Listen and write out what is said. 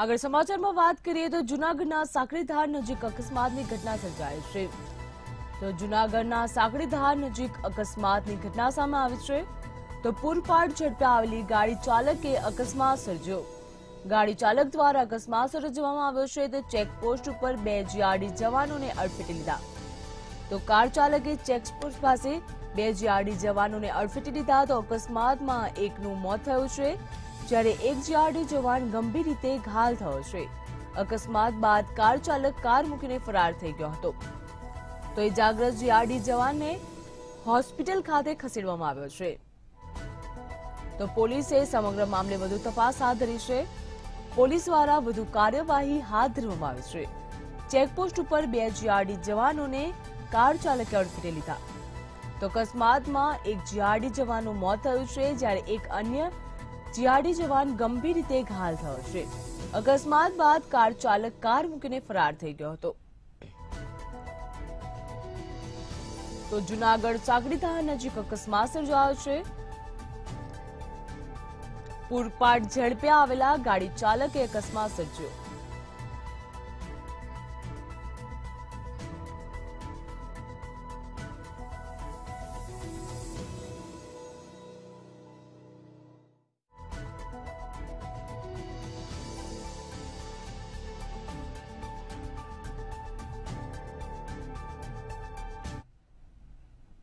आगळ समाचारमां वात करीए तो जूनागढ़ना साकळीधार नजीक अकस्मातनी घटना सर्जाई छे। तो जूनागढ़ना साकळीधार नजीक अकस्मातनी घटना सामे आवी छे। तो पूरपाट झडपे आवेली गाड़ी चालके अकस्मात सर्ज्यो। गाड़ी चालक द्वारा अकस्मात सर्जवामां आव्यो छे। तो चेकपोस्ट पर बे जीआरडी जवानोने अडफेटी लीधा। तो कार चालके चेकपोस्ट पासे बे जीआरडी जवानोने अडफेटी लीधा। तो अकस्मातमां एकनुं मोत थयुं छे, જ્યારે એક જીઆરડી જવાન ગંભીર રીતે ઘાયલ થયો છે। અકસ્માત બાદ કાર ચાલક કાર મૂકીને ફરાર થઈ ગયો હતો। તો ઇજાગ્રસ્ત જીઆરડી જવાનને હોસ્પિટલ ખાતે ખસેડવામાં આવ્યો છે। તો પોલીસે સમગ્ર મામલે વધુ તપાસ હાથ ધરી છે। પોલીસ દ્વારા વધુ કાર્યવાહી હાથ ધરવામાં આવી છે। ચેકપોસ્ટ ઉપર બે જીઆરડી જવાનોને કાર ચાલકે અડફેટે લીધા। તો અકસ્માતમાં એક જીઆરડી જવાનનું મોત થયું છે, જ્યારે એક અન્ય जीआरडी जवान गंभीर रीते घायल थयो छे। अकस्मात बाद कार चालक कार मूकीने फरार थई गयो हतो। तो जूनागढ़ साकळीधार नजीक अकस्मात सर्जायो छे। पूरपाट झड़पे आवेला गाड़ी चालके अकस्मात सर्ज्यो।